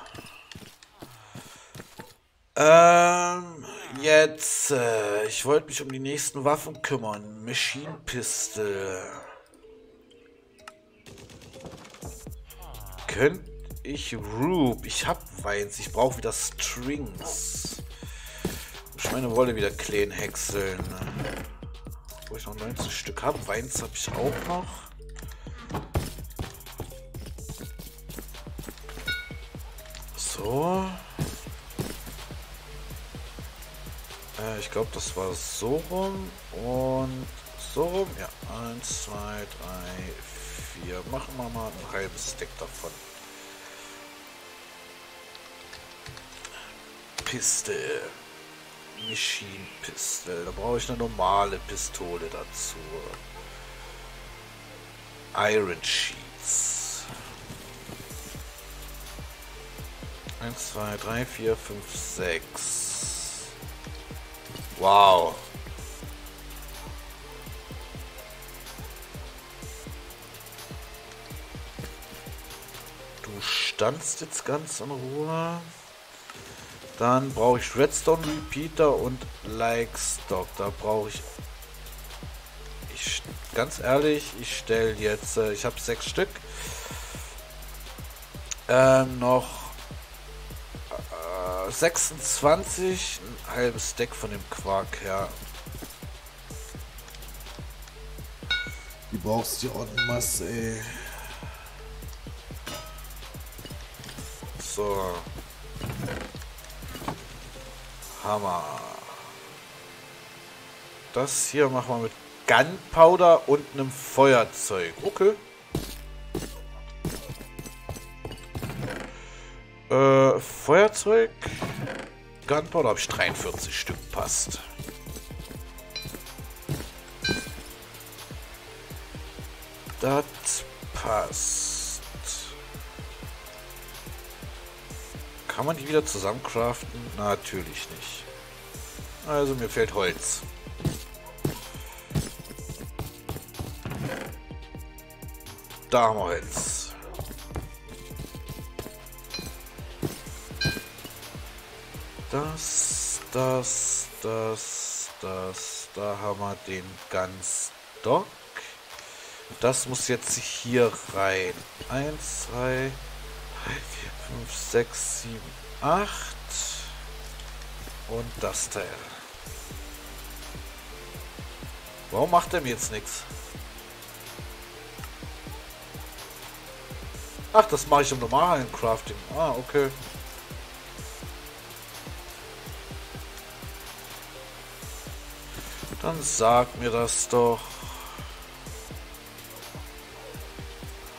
Ähm, jetzt, äh, ich wollte mich um die nächsten Waffen kümmern. Machine Pistol. Könnte ich Rube? Ich hab Weins. Ich brauche wieder Strings. Ich meine Wolle wieder klein häckseln. Wo ich noch neunzehn Stück habe. Weins habe ich auch noch. So. Äh, ich glaube, das war so rum und so rum. Ja, eins, zwei, drei, vier. Machen wir mal ein halbes Stack davon. Pistole. Machine Pistol. Da brauche ich eine normale Pistole dazu. Iron Sheets. eins, zwei, drei, vier, fünf, sechs. Wow. Du standst jetzt ganz in Ruhe. Dann brauche ich Redstone Repeater und Livestock. Da brauche ich... ich... Ganz ehrlich, ich stelle jetzt... Ich habe sechs Stück. Ähm, noch... sechsundzwanzig, ein halbes Stack von dem Quark her. Du brauchst die ordentliche Masse, ey. So. Hammer. Das hier machen wir mit Gunpowder und einem Feuerzeug. Okay. Äh, Feuerzeug. Gunpowder habe ich dreiundvierzig Stück, passt. Das passt. Kann man die wieder zusammencraften? Natürlich nicht. Also mir fehlt Holz. Da haben wir Holz. Das, das, das, das, da haben wir den Gunstock. Das muss jetzt hier rein. eins, zwei, drei, vier, fünf, sechs, sieben, acht. Und das Teil. Warum macht er mir jetzt nichts? Ach, das mache ich im normalen Crafting. Ah, okay. Dann sag mir das doch.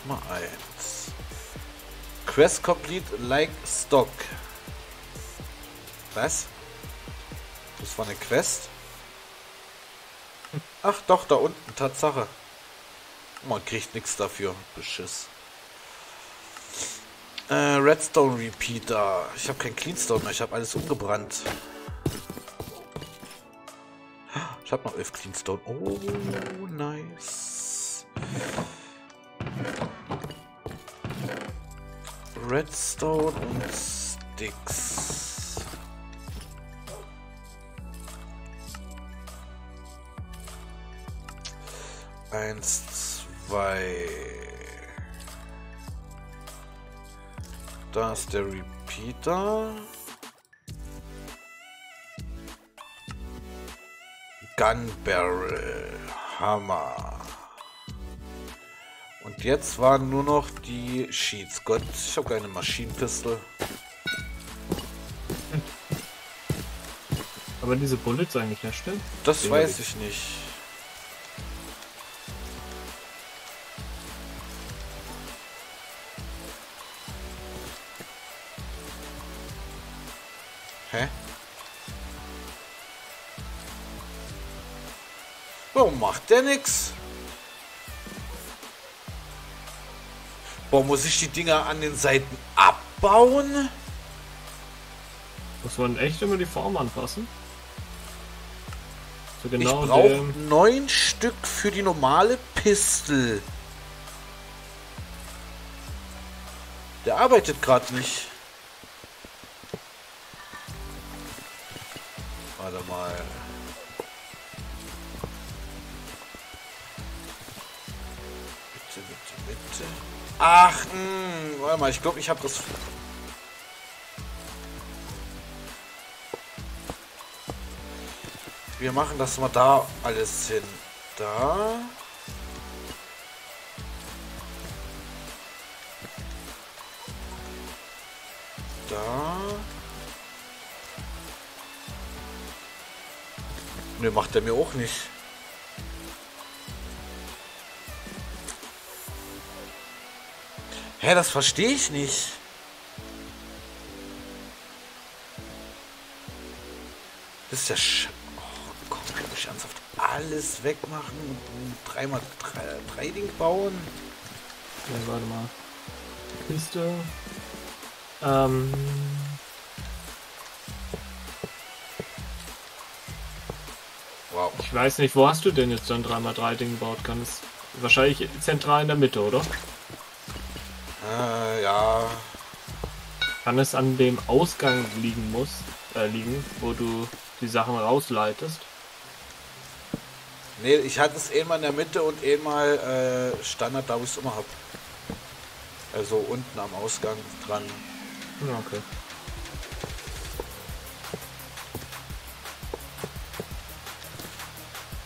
Mal eins. Quest complete like stock. Was? Das war eine Quest? Ach doch, da unten, Tatsache. Man kriegt nichts dafür. Beschiss. Äh, Redstone Repeater. Ich habe kein Cleanstone mehr, ich habe alles umgebrannt. Ich habe noch elf Cleanstone. Oh, nice. Redstone und Sticks. Eins, zwei. Da ist der Repeater. Gunbarrel. Hammer. Und jetzt waren nur noch die Sheets. Gott, ich habe keine Machine Pistol. Aber diese Bullets eigentlich nicht, stimmt? Das Den weiß ich nicht. Hä? Warum macht der nix? Boah, muss ich die Dinger an den Seiten abbauen? Muss man echt immer die Form anpassen? So genau, ich brauche neun Stück für die normale Pistol. Der arbeitet gerade nicht. Warte mal. Bitte, bitte, bitte. Ach, mh, warte mal, ich glaube, ich habe das... Wir machen das mal da alles hin. Da. Da. Ne, macht er mir auch nicht. Hä, das verstehe ich nicht. Das ist ja scheiße. Ernsthaft alles wegmachen und dreimal drei, drei Ding bauen. Ja, warte mal. Kiste. Ähm. Wow. Ich weiß nicht, wo hast du denn jetzt dann drei mal drei Ding gebaut? Kann es wahrscheinlich zentral in der Mitte, oder? Äh, ja. Kann es an dem Ausgang liegen muss, äh, liegen, wo du die Sachen rausleitest? Ne, ich hatte es einmal in der Mitte und einmal äh, Standard, da wo ich es immer habe. Also unten am Ausgang dran. Ja, okay.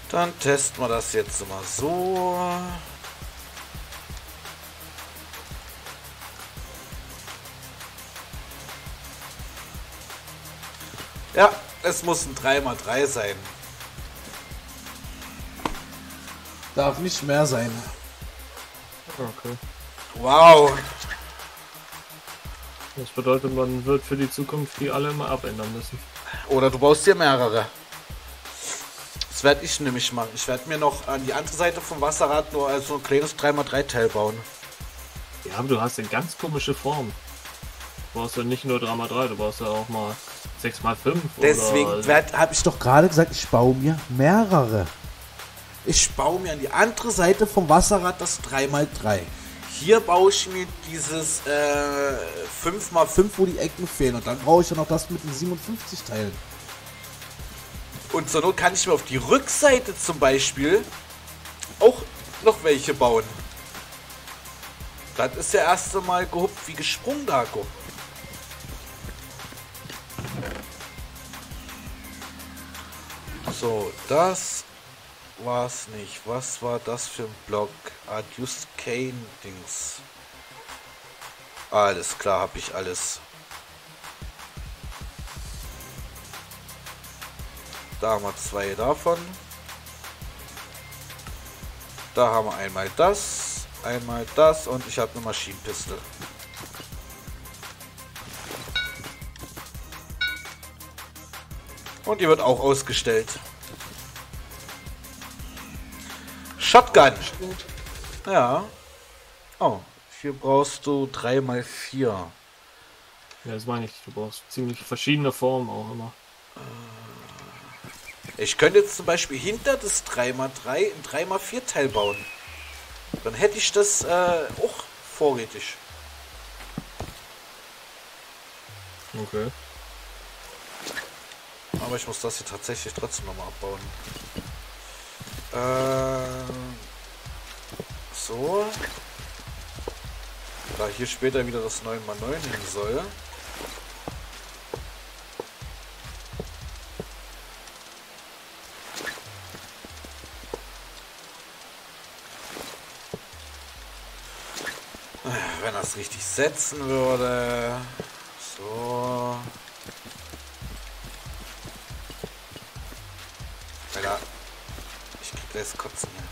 Dann testen wir das jetzt mal so. Ja, es muss ein drei mal drei sein. Darf nicht mehr sein. Okay. Wow. Das bedeutet, man wird für die Zukunft die alle immer abändern müssen. Oder du baust dir mehrere. Das werde ich nämlich machen. Ich werde mir noch an die andere Seite vom Wasserrad nur so also ein kleines drei mal drei Teil bauen. Ja, aber du hast eine ganz komische Form. Du brauchst ja nicht nur drei mal drei, du brauchst ja auch mal sechs mal fünf. Deswegen habe ich doch gerade gesagt, ich baue mir mehrere. Ich baue mir an die andere Seite vom Wasserrad das drei mal drei. Hier baue ich mir dieses äh, fünf mal fünf, wo die Ecken fehlen. Und dann brauche ich ja noch das mit den siebenundfünfzig Teilen. Und zur Not kann ich mir auf die Rückseite zum Beispiel auch noch welche bauen. Das ist ja erste Mal gehupft wie gesprungen, Darko. So, das... war es nicht. Was war das für ein Block? Adjust Cane Dings. Alles klar, habe ich alles. Da haben wir zwei davon. Da haben wir einmal das, einmal das und ich habe eine Machine Pistol. Und die wird auch ausgestellt. Shotgun! Ja. Oh, hier brauchst du drei mal vier. Ja, das meine ich. Du brauchst ziemlich verschiedene Formen auch immer. Ich könnte jetzt zum Beispiel hinter das drei mal drei ein drei mal vier Teil bauen. Dann hätte ich das äh, auch vorrätig. Okay. Aber ich muss das hier tatsächlich trotzdem nochmal abbauen. So. Da hier später wieder das neun mal neun hin soll. Wenn das richtig setzen würde. So. Ja. Der ist kotzen hier.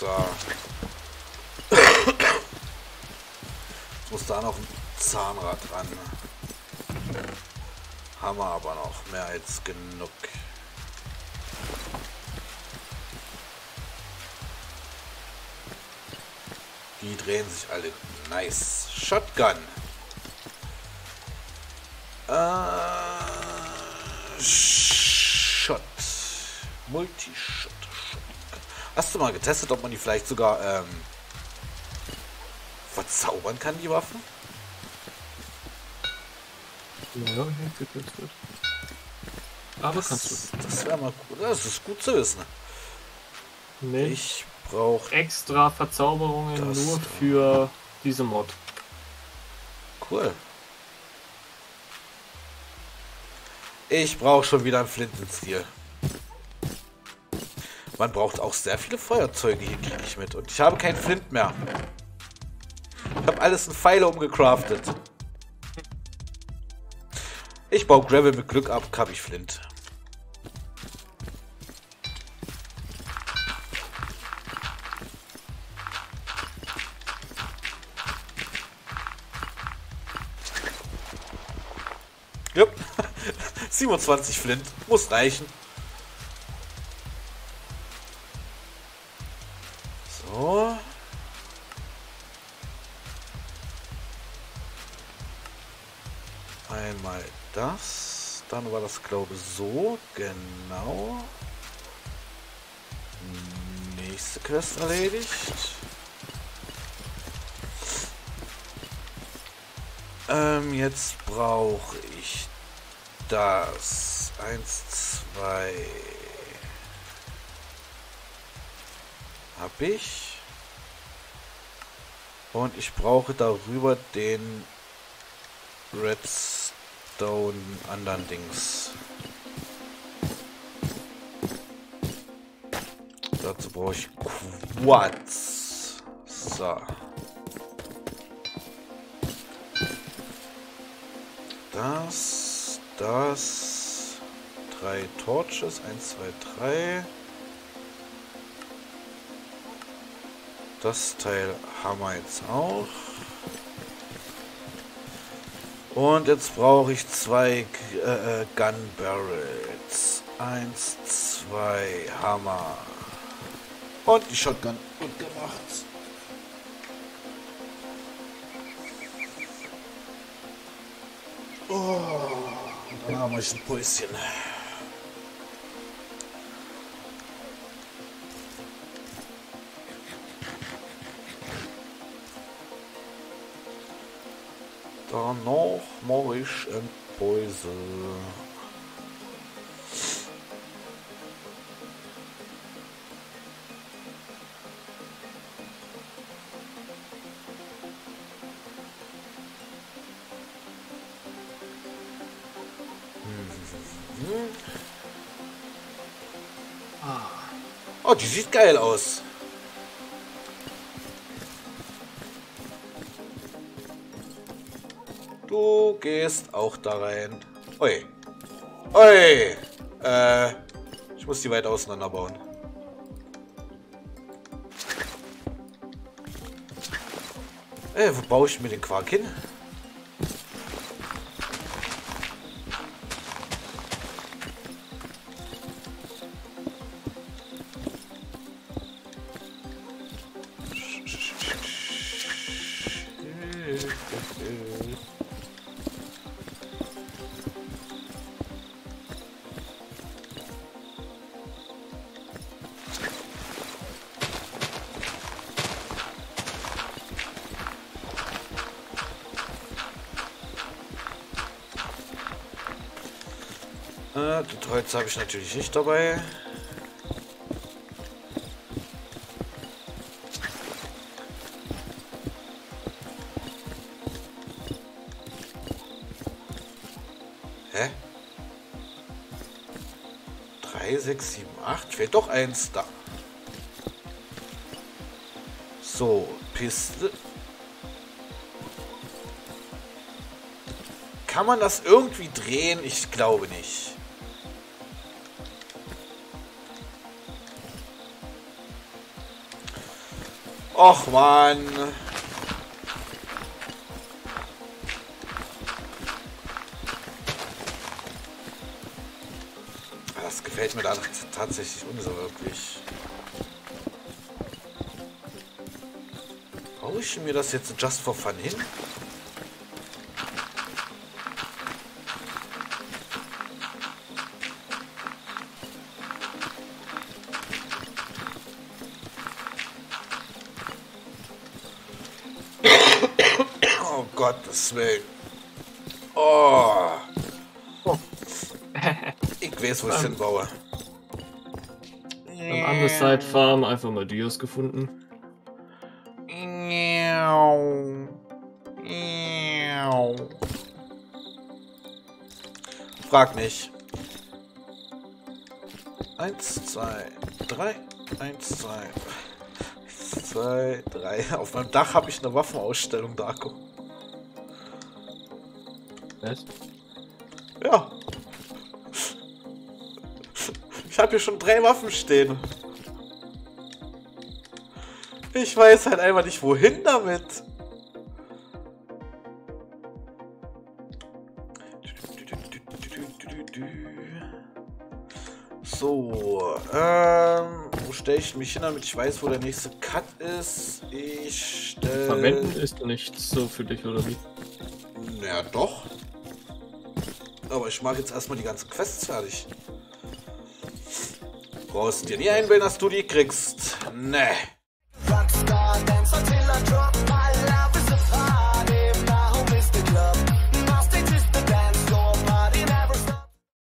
So. Muss da noch ein Zahnrad dran. Haben wir aber noch mehr als genug. Die drehen sich alle. Nice. Shotgun. Äh, Shot. Multi-shot. Hast du mal getestet, ob man die vielleicht sogar ähm, verzaubern kann, die Waffen? Ja, getestet. Aber das, kannst du. Das wäre mal gut. Das ist gut zu wissen. Nee. Ich brauche extra Verzauberungen nur für diese Mod. Cool. Ich brauche schon wieder einen Flintenstiel. Man braucht auch sehr viele Feuerzeuge, hier kriege ich mit. Und ich habe keinen Flint mehr. Ich habe alles in Pfeile umgecraftet. Ich baue Gravel mit Glück ab, habe ich Flint. Jupp. siebenundzwanzig Flint. Muss reichen. War das, glaube ich, so genau. Nächste Quest erledigt. Ähm, jetzt brauche ich das. Eins, zwei. Hab ich. Und ich brauche darüber den Redstone. Da unten anderen Dings. Dazu brauche ich Quarz. So. Das, das. Drei Torches. Eins, zwei, drei. Das Teil haben wir jetzt auch. Und jetzt brauche ich zwei äh, Gunbarrels. Eins, zwei, Hammer. Und die Shotgun. Gut gemacht. Oh, dann haben wir ein Päuschen. Noch mache ich ein Päuschen. Hm. Oh, die sieht geil aus. Du gehst auch da rein. Oi. Oi. Äh, ich muss die weit auseinander bauen. Äh, wo baue ich mir den Quark hin? Das Holz habe ich natürlich nicht dabei. Hä? drei, sechs, sieben, acht. Fehlt doch eins da. So, Pistole. Kann man das irgendwie drehen? Ich glaube nicht. Och, Mann. mir da tatsächlich unser wirklich. Hau ich mir das jetzt just for fun hin? Oh Gottes Willen. Oh. Ich weiß, wo ich hinbaue. Am Underside Farm einfach mal Dios gefunden. Frag nicht. Eins, zwei, drei. Eins, zwei. Eins, zwei, drei. Auf meinem Dach habe ich eine Waffenausstellung, Darko. Was? Ja. Ich habe hier schon drei Waffen stehen. Ich weiß halt einfach nicht, wohin damit. So, ähm, wo stelle ich mich hin, damit ich weiß, wo der nächste Cut ist? Ich stelle... Verwenden ist nichts so für dich, oder wie? Naja, doch. Aber ich mache jetzt erstmal die ganzen Quests fertig. Brauchst dir nie einbilden, dass du die kriegst. Nee.